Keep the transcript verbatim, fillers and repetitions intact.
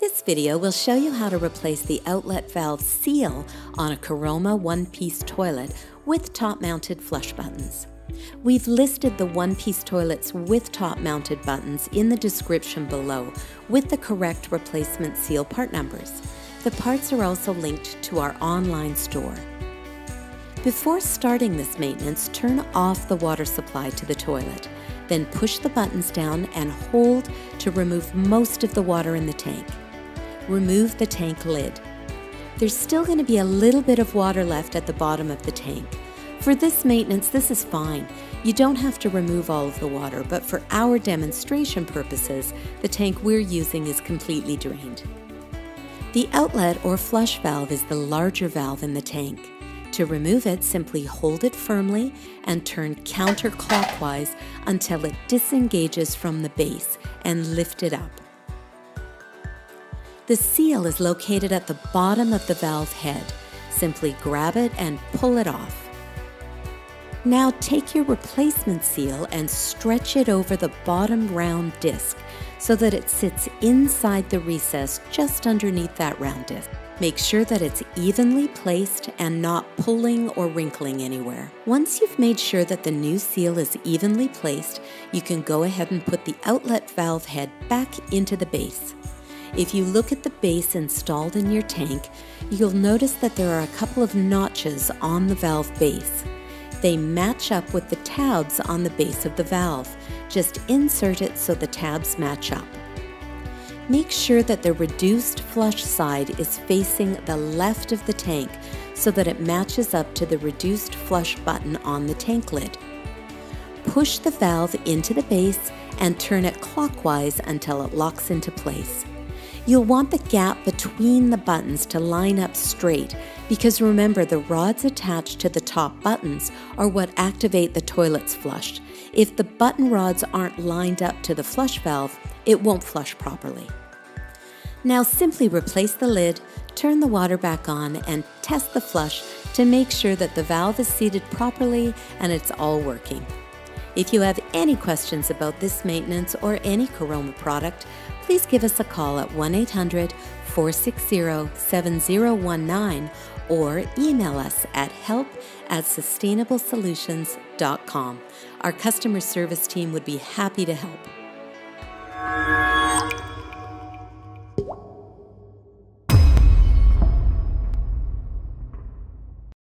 This video will show you how to replace the outlet valve seal on a Caroma one-piece toilet with top-mounted flush buttons. We've listed the one-piece toilets with top-mounted buttons in the description below with the correct replacement seal part numbers. The parts are also linked to our online store. Before starting this maintenance, turn off the water supply to the toilet. Then push the buttons down and hold to remove most of the water in the tank. Remove the tank lid. There's still going to be a little bit of water left at the bottom of the tank. For this maintenance, this is fine. You don't have to remove all of the water, but for our demonstration purposes, the tank we're using is completely drained. The outlet or flush valve is the larger valve in the tank. To remove it, simply hold it firmly and turn counterclockwise until it disengages from the base and lift it up. The seal is located at the bottom of the valve head. Simply grab it and pull it off. Now take your replacement seal and stretch it over the bottom round disc so that it sits inside the recess just underneath that round disc. Make sure that it's evenly placed and not pulling or wrinkling anywhere. Once you've made sure that the new seal is evenly placed, you can go ahead and put the outlet valve head back into the base. If you look at the base installed in your tank, you'll notice that there are a couple of notches on the valve base. They match up with the tabs on the base of the valve. Just insert it so the tabs match up. Make sure that the reduced flush side is facing the left of the tank so that it matches up to the reduced flush button on the tank lid. Push the valve into the base and turn it clockwise until it locks into place. You'll want the gap between the buttons to line up straight because remember the rods attached to the top buttons are what activate the toilet's flush. If the button rods aren't lined up to the flush valve, it won't flush properly. Now simply replace the lid, turn the water back on, and test the flush to make sure that the valve is seated properly and it's all working. If you have any questions about this maintenance or any Caroma product, please give us a call at one eight hundred, four six zero, seven zero one nine or email us at help at sustainable solutions dot com. Our customer service team would be happy to help.